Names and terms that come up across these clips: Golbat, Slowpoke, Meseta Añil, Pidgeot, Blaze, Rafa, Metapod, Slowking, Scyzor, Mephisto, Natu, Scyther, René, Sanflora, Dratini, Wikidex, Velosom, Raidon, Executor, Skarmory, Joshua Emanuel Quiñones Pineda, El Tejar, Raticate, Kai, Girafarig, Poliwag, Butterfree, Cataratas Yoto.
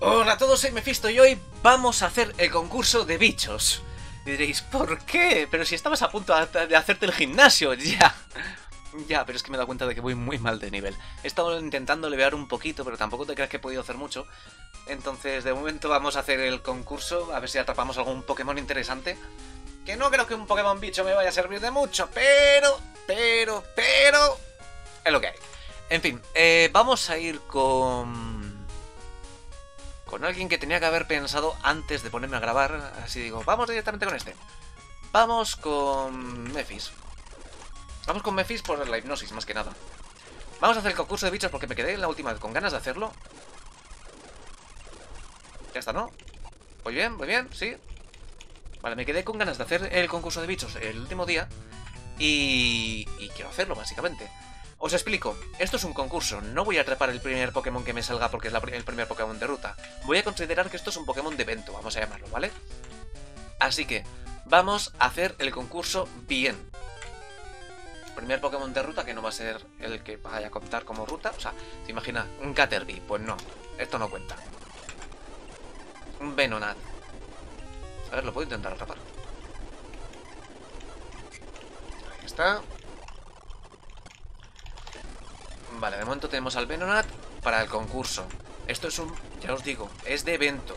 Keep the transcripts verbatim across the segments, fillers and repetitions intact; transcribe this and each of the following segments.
Hola a todos, soy Mephisto y hoy vamos a hacer el concurso de bichos. Y diréis, ¿por qué? Pero si estabas a punto de hacerte el gimnasio, ya. Ya, pero es que me he dado cuenta de que voy muy mal de nivel. He estado intentando levear un poquito, pero tampoco te creas que he podido hacer mucho. Entonces, de momento vamos a hacer el concurso, a ver si atrapamos algún Pokémon interesante. Que no creo que un Pokémon bicho me vaya a servir de mucho, pero, pero, pero... es lo que hay. En fin, eh, vamos a ir con... con alguien que tenía que haber pensado antes de ponerme a grabar, así digo, vamos directamente con este. Vamos con Mephis. Vamos con Mephis por la hipnosis, más que nada. Vamos a hacer el concurso de bichos porque me quedé en la última con ganas de hacerlo. Ya está, ¿no? Muy bien, muy bien, sí. Vale, me quedé con ganas de hacer el concurso de bichos el último día y, y quiero hacerlo, básicamente. Os explico, esto es un concurso, no voy a atrapar el primer Pokémon que me salga porque es la pr el primer Pokémon de ruta. Voy a considerar que esto es un Pokémon de evento, vamos a llamarlo, ¿vale? Así que, vamos a hacer el concurso bien. El primer Pokémon de ruta que no va a ser el que vaya a contar como ruta, o sea, ¿te imaginas? Un Caterpie, pues no, esto no cuenta. Un Venonat. A ver, lo puedo intentar atrapar. Ahí está. Vale, de momento tenemos al Venonat para el concurso. Esto es un... ya os digo, es de evento.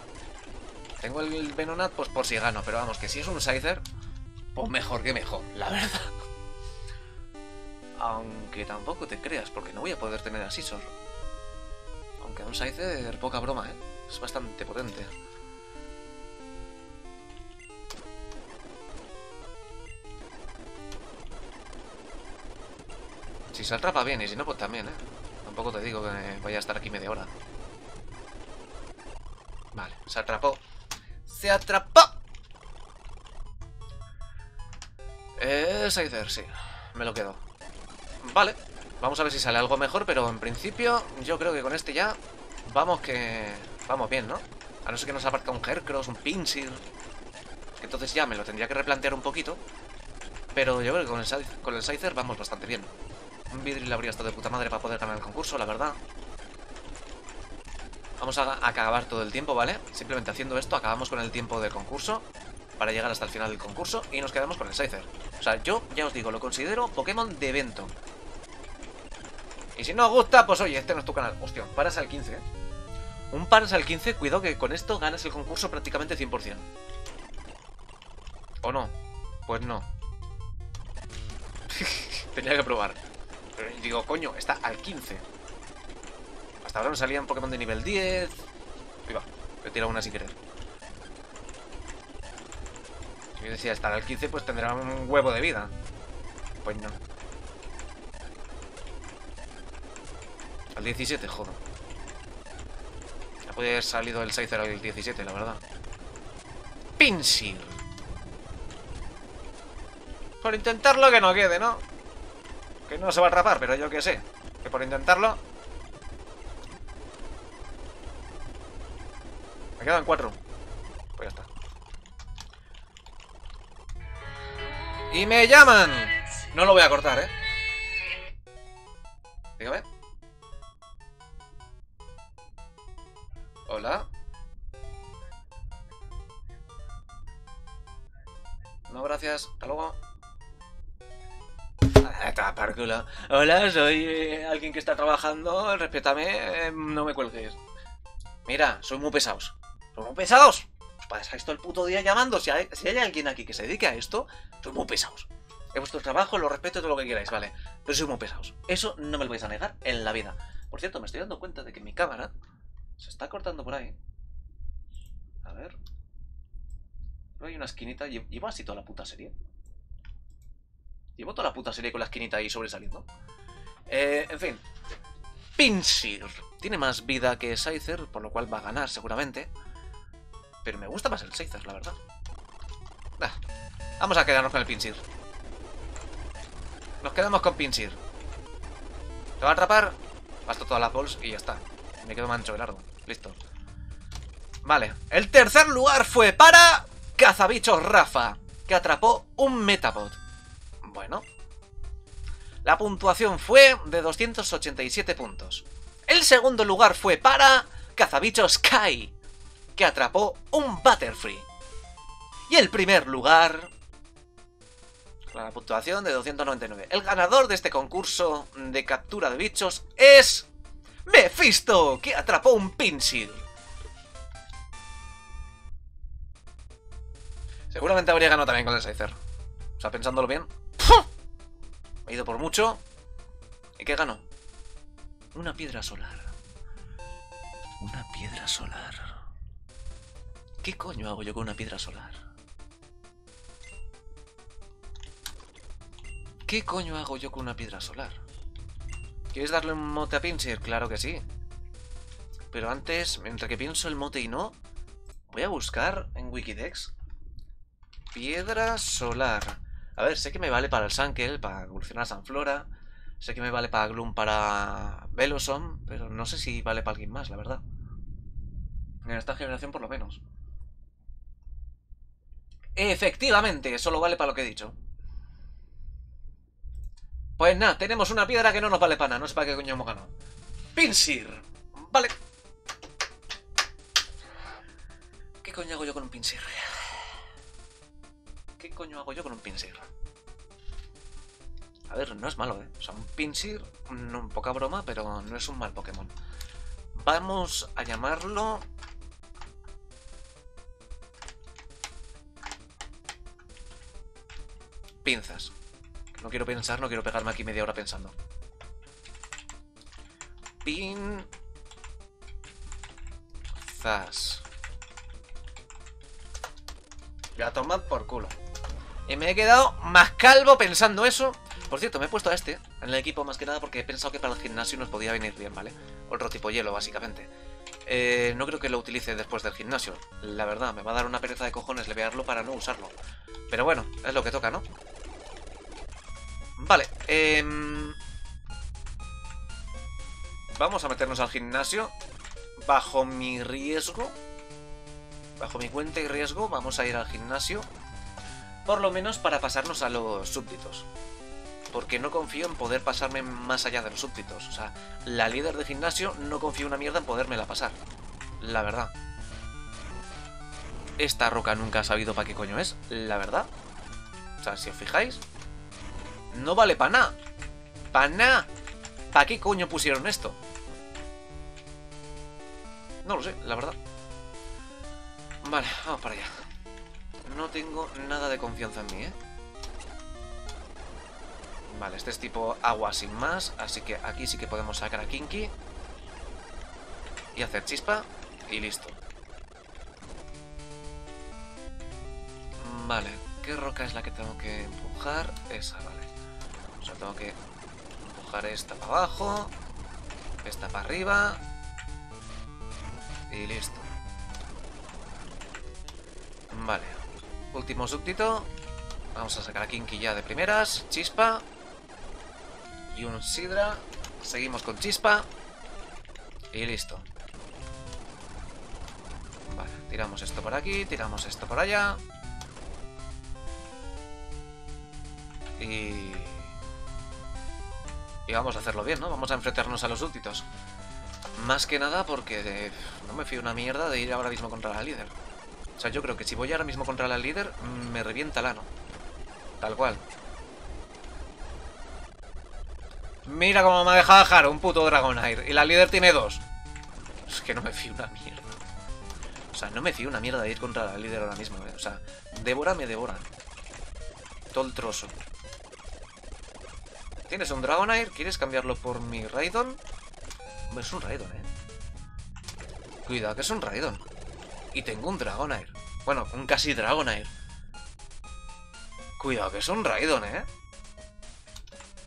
Tengo el Venonat pues por si gano, pero vamos, que si es un Scyther, pues mejor que mejor, la verdad. Aunque tampoco te creas, porque no voy a poder tener a Scyzor. Aunque un Scyther, poca broma, ¿eh? Es bastante potente. Si se atrapa bien, y si no, pues también, ¿eh? Tampoco te digo que vaya a estar aquí media hora. Vale, se atrapó. ¡Se atrapó! Eh, Scyther, sí. Me lo quedo. Vale. Vamos a ver si sale algo mejor, pero en principio yo creo que con este ya vamos que... vamos bien, ¿no? A no ser que nos aparca un Hercross, un Pinsir. Entonces ya me lo tendría que replantear un poquito. Pero yo creo que con el, con el Scyther vamos bastante bien. Un vidril habría estado de puta madre para poder ganar el concurso, la verdad. Vamos a acabar todo el tiempo, ¿vale? Simplemente haciendo esto, acabamos con el tiempo del concurso para llegar hasta el final del concurso y nos quedamos con el Scyther. O sea, yo, ya os digo, lo considero Pokémon de evento. Y si no os gusta, pues oye, este no es tu canal. Hostia, un paras al quince, ¿eh? Un paras al quince, cuidado que con esto ganas el concurso prácticamente cien por cien. ¿O no? Pues no. Tenía que probar. Digo, coño, está al quince. Hasta ahora no salían Pokémon de nivel diez. Ahí va, yo he tirado una sin querer. Si yo decía estar al quince, pues tendrá un huevo de vida. Pues no. Al diecisiete, joder. Ya podría haber salido el Scyther al diecisiete, la verdad. Pinsir. Por intentarlo que no quede, ¿no? Que no se va a atrapar, pero yo qué sé. Que por intentarlo... me quedan cuatro. Pues ya está. ¡Y me llaman! No lo voy a cortar, ¿eh? Dígame. Hola. No, gracias. Hasta luego. Hola, soy eh, alguien que está trabajando, respétame, eh, no me cuelgues. Mira, soy muy pesados. ¡Soy muy pesados! Os pasáis todo el puto día llamando. Si hay, si hay alguien aquí que se dedique a esto, soy muy pesados. Es vuestro trabajo, lo respeto y todo lo que queráis, ¿vale? Pero soy muy pesados. Eso no me lo vais a negar en la vida. Por cierto, me estoy dando cuenta de que mi cámara se está cortando por ahí. A ver. Hay una esquinita. Llevo así toda la puta serie. Llevo toda la puta serie con la esquinita ahí sobresaliendo. Eh, en fin. Pinsir. Tiene más vida que Scyther, por lo cual va a ganar seguramente. Pero me gusta más el Scyther, la verdad. Ah, vamos a quedarnos con el Pinsir. Nos quedamos con Pinsir. ¿Te va a atrapar? Gasto todas las balls y ya está. Me quedo mancho de largo. Listo. Vale. El tercer lugar fue para... Cazabichos Rafa, que atrapó un Metapod. Bueno, la puntuación fue de doscientos ochenta y siete puntos. El segundo lugar fue para Cazabichos Kai, que atrapó un Butterfree. Y el primer lugar, con la puntuación de doscientos noventa y nueve. El ganador de este concurso de captura de bichos es Mephisto, que atrapó un Pinsir. Seguramente habría ganado también con el Scyther. O sea, pensándolo bien. ¡Puf! He ido por mucho. ¿Y qué ganó? Una piedra solar. Una piedra solar. ¿Qué coño hago yo con una piedra solar? ¿Qué coño hago yo con una piedra solar? ¿Quieres darle un mote a Pinsir? Claro que sí. Pero antes, mientras que pienso el mote y no, voy a buscar en Wikidex. Piedra solar. A ver, sé que me vale para el Sankel, para evolucionar a Sanflora. Sé que me vale para Gloom, para Velosom, pero no sé si vale para alguien más, la verdad. En esta generación por lo menos. Efectivamente, solo vale para lo que he dicho. Pues nada, tenemos una piedra que no nos vale para nada, no sé para qué coño hemos ganado. Pinsir, vale. ¿Qué coño hago yo con un Pinsir? ¿Qué coño hago yo con un Pinsir? A ver, no es malo, ¿eh? O sea, un Pinsir, un poca broma, pero no es un mal Pokémon. Vamos a llamarlo... Pinzas. No quiero pensar, no quiero pegarme aquí media hora pensando. Pinzas. Ya tomad por culo. Y me he quedado más calvo pensando eso. Por cierto, me he puesto a este en el equipo más que nada porque he pensado que para el gimnasio nos podía venir bien, ¿vale? Otro tipo hielo, básicamente. Eh, no creo que lo utilice después del gimnasio. La verdad, me va a dar una pereza de cojones levearlo para no usarlo. Pero bueno, es lo que toca, ¿no? Vale, eh... vamos a meternos al gimnasio. Bajo mi riesgo. Bajo mi cuenta y riesgo, vamos a ir al gimnasio. Por lo menos para pasarnos a los súbditos. Porque no confío en poder pasarme más allá de los súbditos. O sea, la líder de gimnasio no confío una mierda en podérmela pasar. La verdad. Esta roca nunca ha sabido para qué coño es. La verdad. O sea, si os fijáis. No vale para nada. Para nada. ¿Para qué coño pusieron esto? No lo sé, la verdad. Vale, vamos para allá. No tengo nada de confianza en mí, ¿eh? Vale, este es tipo agua sin más, así que aquí sí que podemos sacar a Kinky y hacer chispa y listo. Vale, ¿qué roca es la que tengo que empujar? Esa, vale. O sea, tengo que empujar esta para abajo, esta para arriba y listo. Vale, último súbdito. Vamos a sacar a Kinky ya de primeras, chispa. Y un sidra. Seguimos con chispa. Y listo. Vale, tiramos esto por aquí, tiramos esto por allá. Y... y vamos a hacerlo bien, ¿no? Vamos a enfrentarnos a los súbditos. Más que nada porque de... no me fío una mierda de ir ahora mismo contra la líder. O sea, yo creo que si voy ahora mismo contra la líder, me revienta el ano. Tal cual. Mira cómo me ha dejado a Haru, un puto Dragonair. Y la líder tiene dos. Es que no me fío una mierda. O sea, no me fío una mierda de ir contra la líder ahora mismo, ¿eh? O sea, devora me devora. Todo el trozo. ¿Tienes un Dragonair? ¿Quieres cambiarlo por mi Raidon? Hombre, es un Raidon, eh. Cuidado que es un Raidon. Y tengo un Dragonair. Bueno, un casi Dragonair. Cuidado que es un Raidon, eh.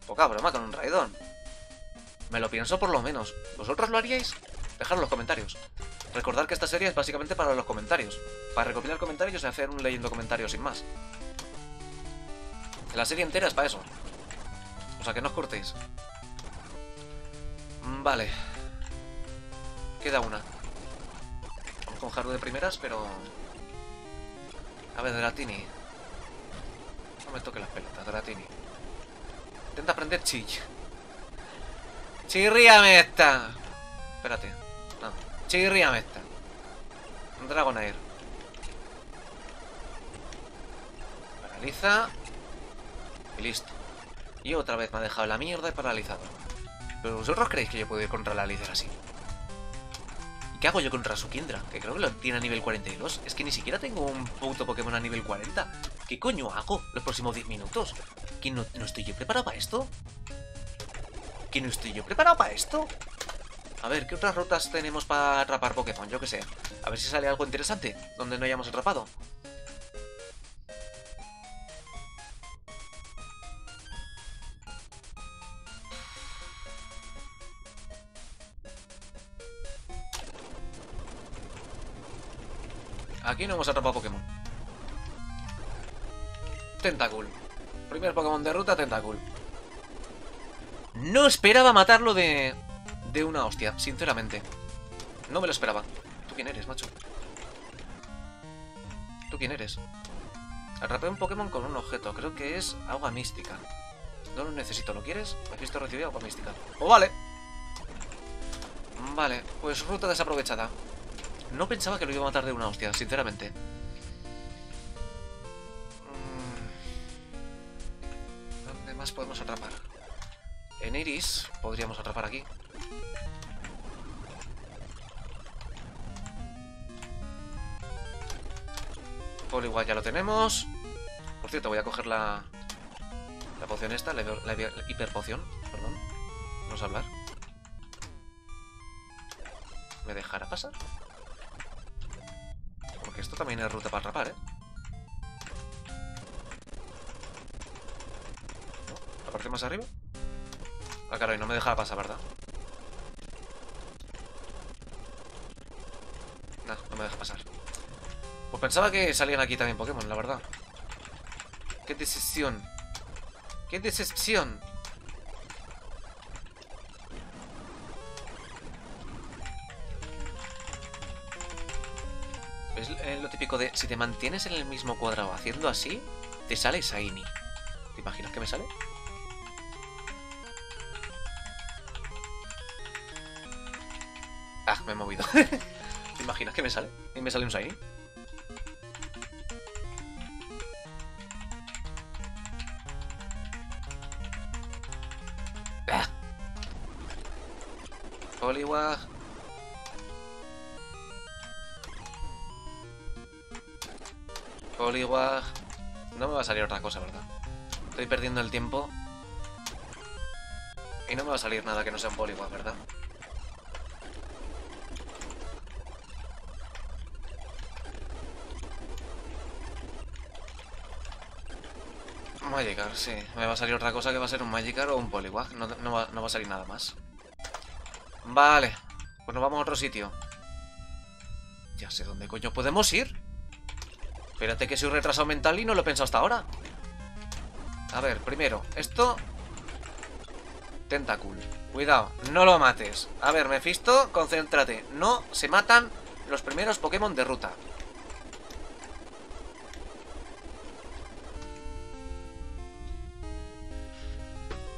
Poca broma con un Raidon. Me lo pienso por lo menos. ¿Vosotros lo haríais? Dejadlo en los comentarios. Recordad que esta serie es básicamente para los comentarios. Para recopilar comentarios y hacer un leyendo comentarios sin más. La serie entera es para eso. O sea, que no os cortéis. Vale. Queda una. Vamos con Haru de primeras, pero... a ver, Dratini. No me toque las pelotas, Dratini. Intenta aprender chill. Chirríame esta. Espérate. No, Chirriam esta. Dragonair. Paraliza. Y listo. Y otra vez me ha dejado la mierda y paralizado. ¿Pero vosotros creéis que yo puedo ir contra la líder así? ¿Y qué hago yo contra su Kindra? Que creo que lo tiene a nivel cuarenta y dos. Es que ni siquiera tengo un puto Pokémon a nivel cuarenta. ¿Qué coño hago los próximos diez minutos? ¿Que no, no estoy yo preparado para esto? ¿Que no estoy yo preparado para esto? A ver, ¿qué otras rutas tenemos para atrapar Pokémon? Yo qué sé. A ver si sale algo interesante donde no hayamos atrapado. Aquí no hemos atrapado Pokémon. Tentacool. Primer Pokémon de ruta, Tentacool. No esperaba matarlo de... de una hostia, sinceramente. No me lo esperaba. ¿Tú quién eres, macho? ¿Tú quién eres? Atrapé un Pokémon con un objeto. Creo que es agua mística. No lo necesito, ¿lo quieres? Mephisto recibe agua mística. ¡Oh, vale! Vale, pues ruta desaprovechada. No pensaba que lo iba a matar de una hostia, sinceramente. ¿Dónde más podemos atrapar? En Iris podríamos atrapar aquí. Poliwag ya lo tenemos. Por cierto, voy a coger la... la poción esta, la, la, la hiperpoción. Perdón. Vamos a hablar. ¿Me dejará pasar? Porque esto también es ruta para atrapar, ¿eh? ¿No? ¿Aparece más arriba? Ah, caray, no me dejará pasar, ¿verdad? No, no me deja pasar. Pues pensaba que salían aquí también Pokémon, la verdad. ¡Qué decepción! ¡Qué decepción! Es lo típico de... si te mantienes en el mismo cuadrado haciendo así, te sale Shiny. ¿Te imaginas que me sale? Ah, me he movido. ¿Te imaginas que me sale? ¿Y me sale un Shiny? ¡Ah! Poliwag. Poliwag. No me va a salir otra cosa, ¿verdad? Estoy perdiendo el tiempo. Y no me va a salir nada que no sea un Poliwag, ¿verdad? Magikarp, sí. Me va a salir otra cosa que va a ser un Magikarp o un Poliwag. No, no, va, no va a salir nada más. Vale. Pues nos vamos a otro sitio. Ya sé dónde coño podemos ir. Espérate que soy retrasado mental y no lo he pensado hasta ahora. A ver, primero, esto... Tentacool. Cuidado, no lo mates. A ver, Mephisto, concéntrate. No se matan los primeros Pokémon de ruta.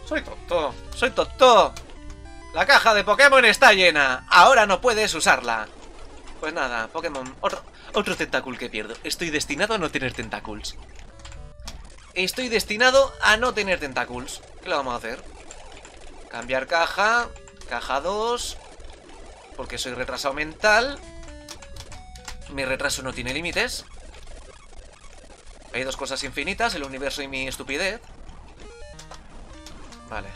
Soy tonto, soy tonto. La caja de Pokémon está llena. Ahora no puedes usarla. Pues nada, Pokémon. Otro, otro Tentacool que pierdo. Estoy destinado a no tener Tentacools. Estoy destinado a no tener Tentacools. ¿Qué le vamos a hacer? Cambiar caja. Caja dos. Porque soy retrasado mental. Mi retraso no tiene límites. Hay dos cosas infinitas: el universo y mi estupidez. Vale.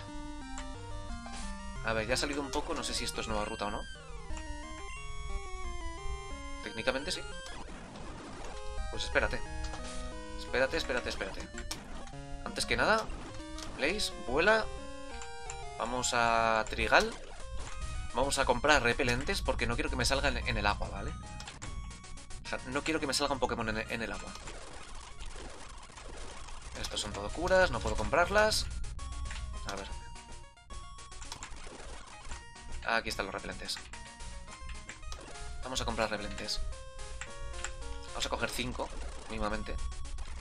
A ver, ya ha salido un poco. No sé si esto es nueva ruta o no. Técnicamente sí. Pues espérate. Espérate, espérate, espérate. Antes que nada, Blaze, vuela. Vamos a Trigal. Vamos a comprar repelentes porque no quiero que me salgan en el agua, ¿vale? O sea, no quiero que me salga un Pokémon en el agua. Estos son todo curas, no puedo comprarlas. A ver. Aquí están los repelentes. Vamos a comprar repelentes. Vamos a coger cinco, mínimamente.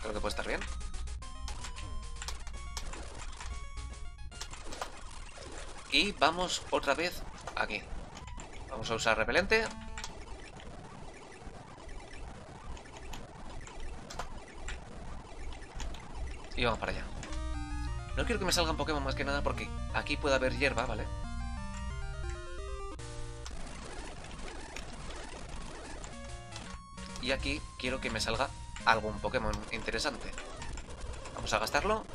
Creo que puede estar bien. Y vamos otra vez aquí. Vamos a usar repelente. y vamos para allá. No quiero que me salgan Pokémon más que nada porque aquí puede haber hierba, ¿vale? Y aquí quiero que me salga algún Pokémon interesante. Vamos a gastarlo.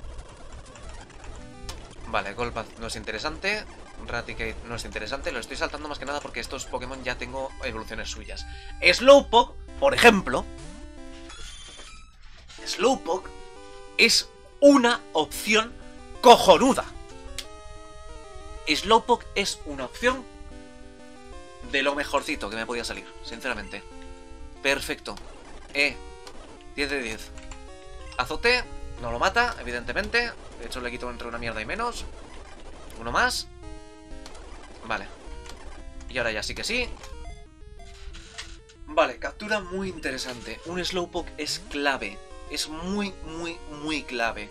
Vale, Golbat no es interesante. Raticate no es interesante. Lo estoy saltando más que nada porque estos Pokémon ya tengo evoluciones suyas. Slowpoke, por ejemplo. Slowpoke es una opción cojonuda. Slowpoke es una opción de lo mejorcito que me podía salir, sinceramente. Perfecto. Eh, diez de diez. Azote, no lo mata, evidentemente. De hecho le quito entre una mierda y menos. Uno más. Vale. Y ahora ya sí que sí. Vale, captura muy interesante. Un Slowpoke es clave. Es muy, muy, muy clave.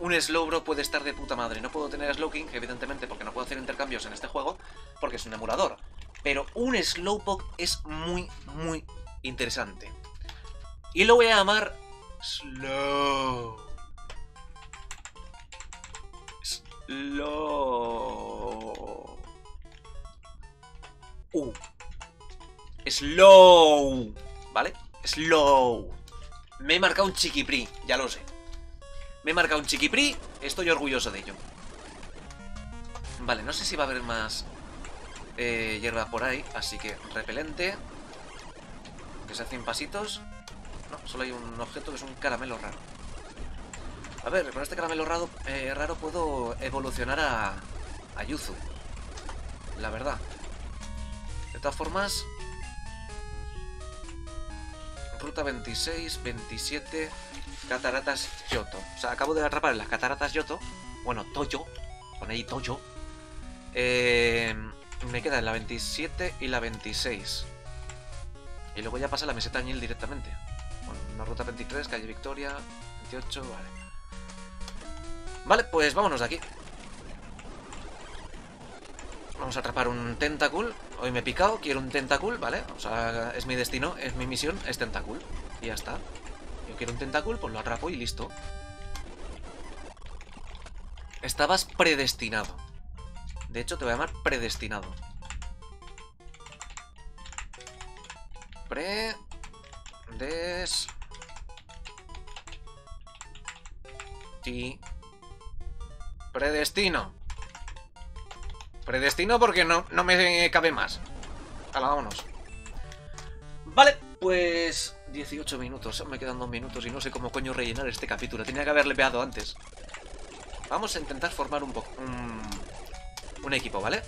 Un Slowbro puede estar de puta madre. No puedo tener Slowking, evidentemente, porque no puedo hacer intercambios en este juego, porque es un emulador. Pero un Slowpoke es muy, muy interesante. Y lo voy a llamar Slow. Slow. Uh. Slow. ¿Vale? Slow. Me he marcado un chiquiprí, ya lo sé. Me he marcado un chiquiprí, estoy orgulloso de ello. Vale, no sé si va a haber más eh, hierba por ahí, así que repelente. Que se hacen pasitos. No, solo hay un objeto que es un caramelo raro. A ver, con este caramelo raro, eh, raro puedo evolucionar a, a Yuzu. La verdad. De todas formas... Ruta veintiséis, veintisiete, Cataratas Yoto. O sea, acabo de atrapar en las Cataratas Yoto. Bueno, Toyo. Pon ahí Toyo. Eh, me quedan la veintisiete y la veintiséis. Y luego ya pasa a la meseta Añil directamente. Bueno, una ruta veintitrés, calle Victoria, veintiocho, vale. Vale, pues vámonos de aquí. Vamos a atrapar un Tentacool. Hoy me he picado, quiero un Tentacool, ¿vale? O sea, es mi destino, es mi misión, es Tentacool. Y ya está. Yo quiero un Tentacool, pues lo atrapo y listo. Estabas predestinado. De hecho, te voy a llamar predestinado. Pre... Des... Ti... Predestino. Predestino porque no, no me cabe más. Ala, vámonos. Vale, pues... dieciocho minutos. Me quedan dos minutos y no sé cómo coño rellenar este capítulo. Tenía que haberle peado antes. Vamos a intentar formar un poco... Un, un equipo, ¿vale?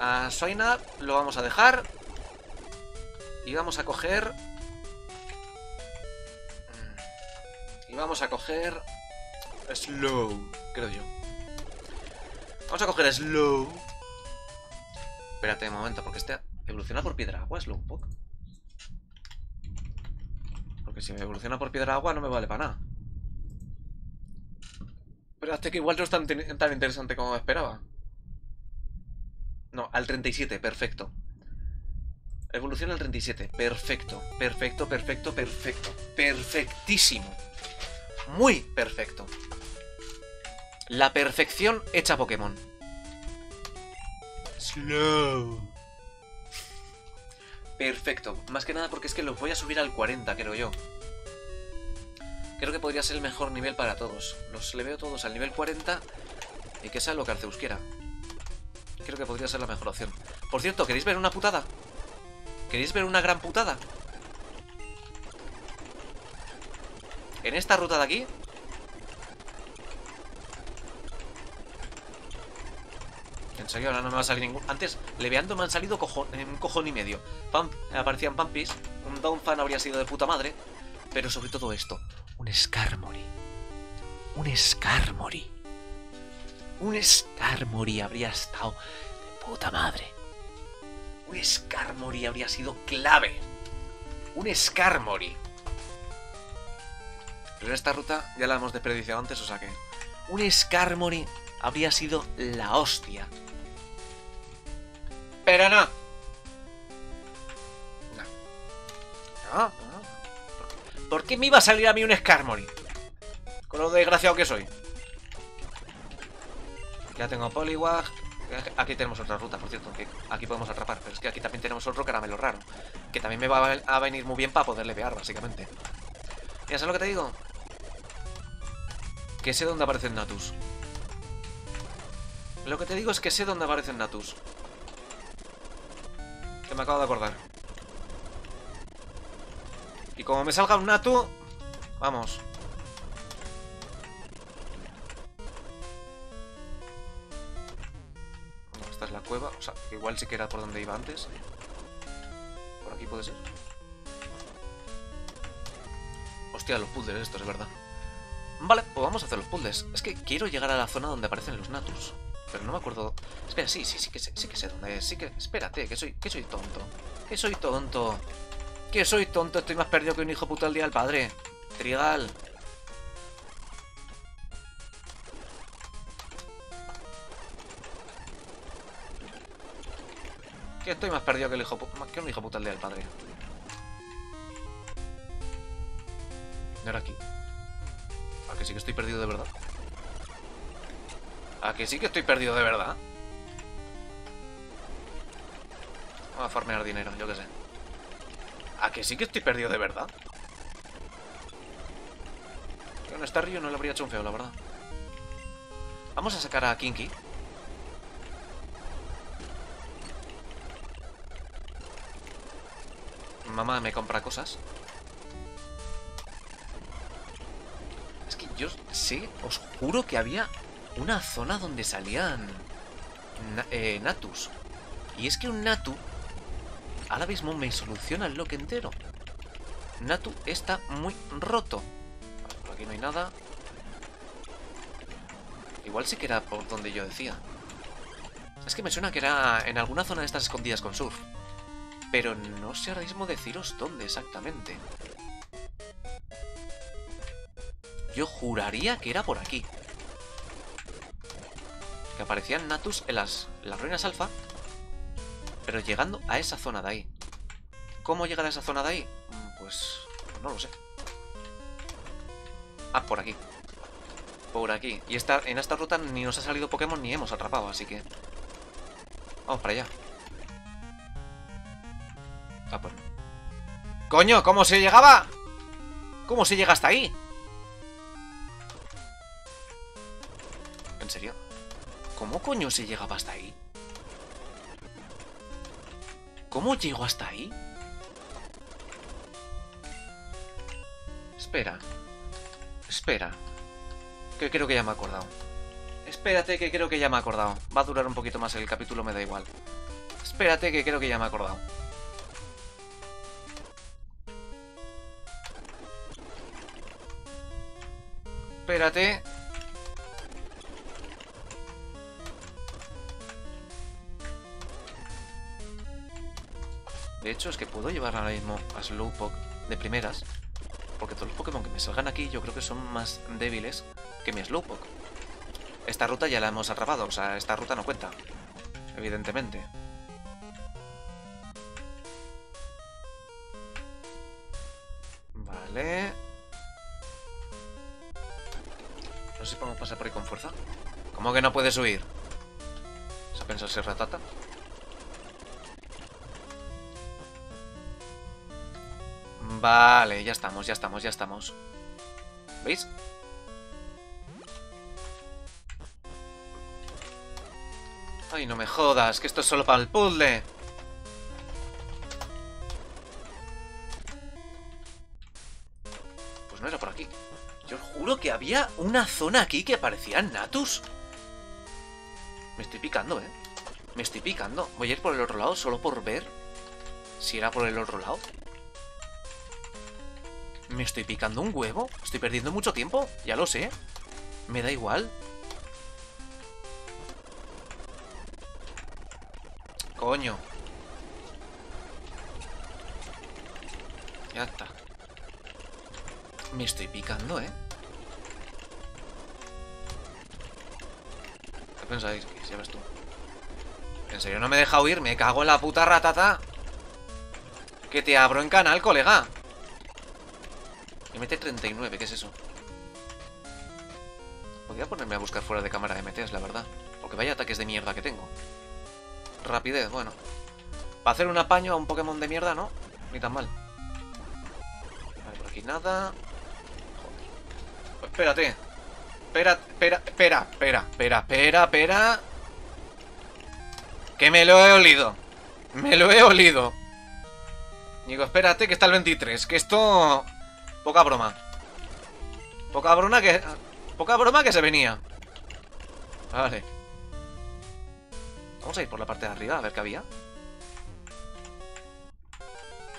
A Swainab lo vamos a dejar. Y vamos a coger... Y vamos a coger... Slow, creo yo. Vamos a coger Slow. Espérate un momento, porque este evoluciona por piedra agua, Slowpoke. Porque si me evoluciona por piedra agua no me vale para nada. Pero hasta que igual no es tan, tan interesante como me esperaba. No, al treinta y siete, perfecto. Evoluciona al treinta y siete, perfecto. Perfecto, perfecto, perfecto. Perfectísimo. Muy perfecto. La perfección hecha Pokémon. Slow. Perfecto. Más que nada porque es que los voy a subir al cuarenta, creo yo. Creo que podría ser el mejor nivel para todos. Los le veo todos al nivel cuarenta. Y que sea lo que Arceusquiera. Creo que podría ser la mejor opción. Por cierto, ¿queréis ver una putada? ¿Queréis ver una gran putada? En esta ruta de aquí... En serio, ahora no me va a salir ningún... Antes, leveando me han salido cojo... un cojón y medio. Pump... Aparecían Pumpis. Un Downfan habría sido de puta madre. Pero sobre todo esto. Un Skarmory. Un Skarmory. Un Skarmory habría estado de puta madre. Un Skarmory habría sido clave. Un Skarmory. Pero esta ruta ya la hemos desperdiciado antes, o sea que... Un Skarmory habría sido la hostia. Pero no. No. No, no. ¿Por qué me iba a salir a mí un Skarmory? Con lo desgraciado que soy. Ya tengo Poliwag. Aquí tenemos otra ruta, por cierto, que aquí podemos atrapar. Pero es que aquí también tenemos otro caramelo raro, que también me va a venir muy bien para poder levear, básicamente. ¿Ya sabes lo que te digo? Que sé dónde aparecen Natus. Lo que te digo es que sé dónde aparecen Natus. Que me acabo de acordar. Y como me salga un Natu... Vamos. Esta es la cueva. O sea, igual sí que era por donde iba antes. Por aquí puede ser. Hostia, los puzzles estos, es verdad. Vale, pues vamos a hacer los puzzles. Es que quiero llegar a la zona donde aparecen los Natus. Pero no me acuerdo... Espera, sí, sí, sí que sé, sí que sé dónde es. Sí que... Espérate, que soy, que soy tonto. Que soy tonto. Que soy tonto, estoy más perdido que un hijo puto al día del padre. Trigal. Que estoy más perdido que, el hijo, que un hijo puto al día del padre. No era aquí. ¿A que sí que estoy perdido de verdad? ¿A que sí que estoy perdido de verdad? Vamos a farmear dinero, yo qué sé. ¿A que sí que estoy perdido de verdad? Con este río no le habría hecho un feo, la verdad. Vamos a sacar a Kinky. Mamá me compra cosas. Es que yo sé, os juro que había una zona donde salían na eh, Natus. Y es que un Natu... Ahora mismo me soluciona el lock entero. Natu está muy roto. Vale, por aquí no hay nada. Igual sí que era por donde yo decía. Es que me suena que era en alguna zona de estas escondidas con surf. Pero no sé ahora mismo deciros dónde exactamente. Yo juraría que era por aquí. Que aparecían Natus en las, las ruinas alfa. Pero llegando a esa zona de ahí. ¿Cómo llegar a esa zona de ahí? Pues no lo sé. Ah, por aquí. Por aquí. Y esta, en esta ruta ni nos ha salido Pokémon ni hemos atrapado, así que... Vamos para allá. Ah, pues no. ¡Coño! ¿Cómo se llegaba? ¿Cómo se llega hasta ahí? ¿En serio? ¿Cómo coño se llegaba hasta ahí? ¿Cómo llego hasta ahí? Espera. Espera. Que creo que ya me he acordado. Espérate que creo que ya me he acordado. Va a durar un poquito más el capítulo, me da igual. Espérate que creo que ya me he acordado. Espérate. De hecho, es que puedo llevar ahora mismo a Slowpoke de primeras, porque todos los Pokémon que me salgan aquí yo creo que son más débiles que mi Slowpoke. Esta ruta ya la hemos atrapado, o sea, esta ruta no cuenta, evidentemente. Vale. No sé si podemos pasar por ahí con fuerza. ¿Cómo que no puede subir? ¿Se ha pensado ser ratata? Vale, ya estamos, ya estamos, ya estamos. ¿Veis? Ay, no me jodas, que esto es solo para el puzzle. Pues no era por aquí. Yo os juro que había una zona aquí que aparecían Natus. Me estoy picando, eh. Me estoy picando. Voy a ir por el otro lado solo por ver si era por el otro lado. Me estoy picando un huevo. Estoy perdiendo mucho tiempo. Ya lo sé. Me da igual. Coño. Ya está. Me estoy picando, ¿eh? ¿Qué pensáis? ¿Qué sabes tú? ¿En serio no me deja huir? Me cago en la puta ratata. Que te abro en canal, colega. Mete treinta y nueve, ¿qué es eso? Voy a ponerme a buscar fuera de cámara M Ts, la verdad. Porque vaya ataques de mierda que tengo. Rapidez, bueno. Para hacer un apaño a un Pokémon de mierda, ¿no? Ni tan mal. Vale, por aquí nada. Joder. Espérate. Espera, espera, espera, espera, espera, espera, espera. Que me lo he olido. Me lo he olido. Digo, espérate que está el veintitrés. Que esto... Poca broma. Poca broma que... Poca broma que se venía. Vale. Vamos a ir por la parte de arriba a ver qué había.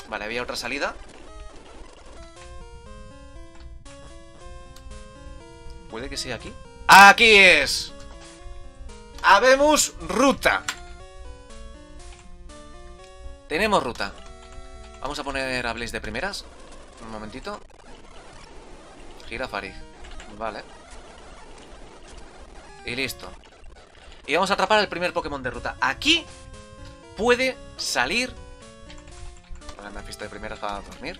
Vale, había otra salida. Puede que sea aquí. ¡Aquí es! ¡Habemos ruta! Tenemos ruta. Vamos a poner a Blaze de primeras. Un momentito. Girafarig. Vale. Y listo. Y vamos a atrapar al primer Pokémon de ruta. Aquí puede salir... Vale, me he visto de primeras para dormir.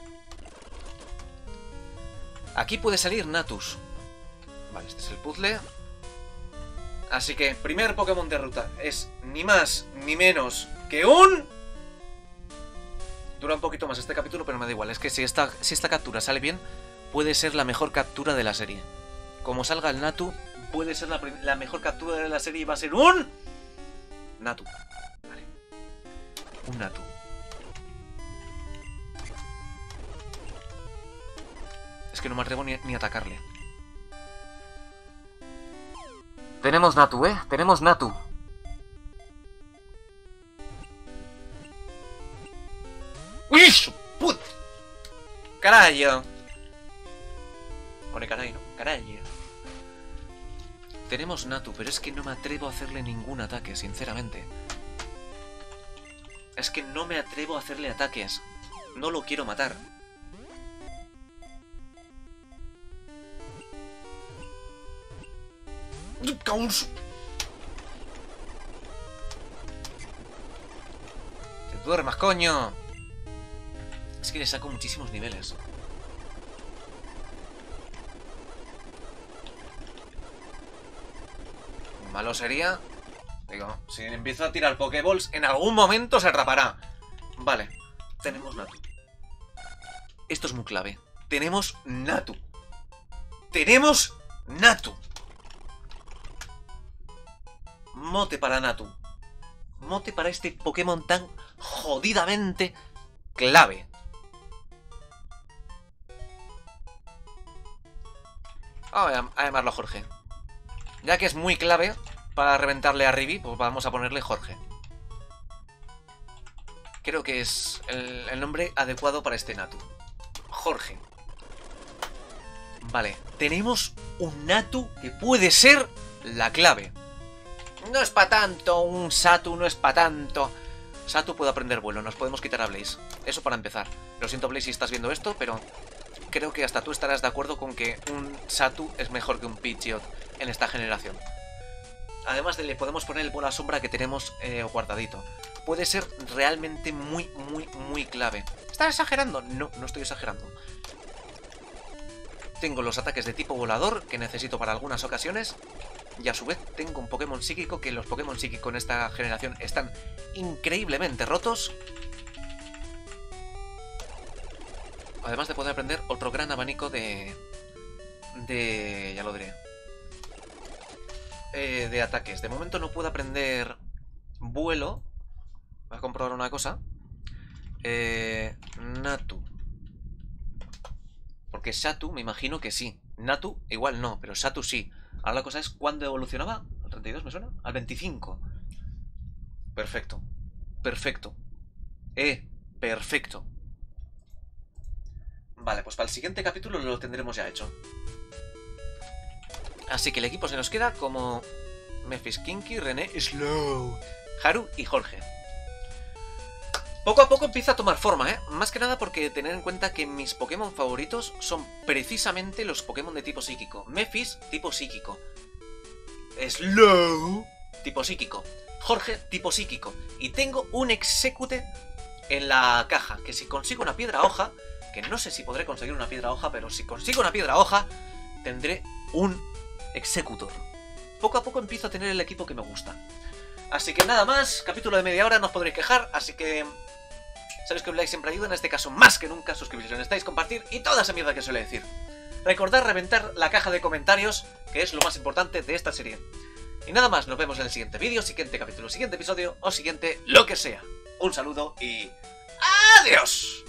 Aquí puede salir Natus. Vale, este es el puzzle. Así que primer Pokémon de ruta es ni más ni menos que un... Dura un poquito más este capítulo, pero me da igual. Es que si esta, si esta captura sale bien, puede ser la mejor captura de la serie. Como salga el Natu, puede ser la, la mejor captura de la serie y va a ser un... Natu. Vale. Un Natu. Es que no me atrevo ni, ni atacarle. Tenemos Natu, ¿eh? Tenemos Natu. ¡Uy, su puta! ¡Carayo! Pone caray, ¿no? ¡Carayo! Tenemos Natu, pero es que no me atrevo a hacerle ningún ataque, sinceramente. Es que no me atrevo a hacerle ataques. No lo quiero matar. ¡Te duermas, coño! Es que le saco muchísimos niveles. Malo sería... Digo, si empiezo a tirar Pokéballs, en algún momento se atrapará. Vale, tenemos Natu. Esto es muy clave. Tenemos Natu. Tenemos Natu. Mote para Natu. Mote para este Pokémon tan jodidamente clave. Vamos a llamarlo Jorge. Ya que es muy clave para reventarle a Ribi, pues vamos a ponerle Jorge. Creo que es el, el nombre adecuado para este Natu. Jorge. Vale, tenemos un Natu que puede ser la clave. No es para tanto, un Satu no es para tanto. Satu puede aprender vuelo, nos podemos quitar a Blaze. Eso para empezar. Lo siento, Blaze, si estás viendo esto, pero... Creo que hasta tú estarás de acuerdo con que un Satu es mejor que un Pidgeot en esta generación. Además de le podemos poner el bola sombra que tenemos eh, guardadito. Puede ser realmente muy, muy, muy clave. ¿Estás exagerando? No, no estoy exagerando. Tengo los ataques de tipo volador que necesito para algunas ocasiones. Y a su vez tengo un Pokémon psíquico, que los Pokémon psíquico en esta generación están increíblemente rotos. Además de poder aprender otro gran abanico de... De... ya lo diré. Eh, de ataques. De momento no puedo aprender vuelo. Voy a comprobar una cosa. Eh, Natu. Porque Satu me imagino que sí. Natu igual no, pero Satu sí. Ahora la cosa es cuándo evolucionaba. ¿Al treinta y dos me suena? Al veinticinco. Perfecto. Perfecto. Eh, perfecto. Vale, pues para el siguiente capítulo lo tendremos ya hecho. Así que el equipo se nos queda como... Mephisto, Kinky, René, Slow, Haru y Jorge. Poco a poco empieza a tomar forma, ¿eh? Más que nada porque tener en cuenta que mis Pokémon favoritos son precisamente los Pokémon de tipo psíquico. Mephisto, tipo psíquico. Slow, tipo psíquico. Jorge, tipo psíquico. Y tengo un Execute en la caja, que si consigo una piedra hoja... Que no sé si podré conseguir una piedra hoja, pero si consigo una piedra hoja, tendré un Executor. Poco a poco empiezo a tener el equipo que me gusta. Así que nada más, capítulo de media hora, no os podréis quejar, así que... Sabéis que un like siempre ayuda, en este caso más que nunca, suscribiros si no estáis, compartir y toda esa mierda que suele decir. Recordad reventar la caja de comentarios, que es lo más importante de esta serie. Y nada más, nos vemos en el siguiente vídeo, siguiente capítulo, siguiente episodio o siguiente lo que sea. Un saludo y... ¡Adiós!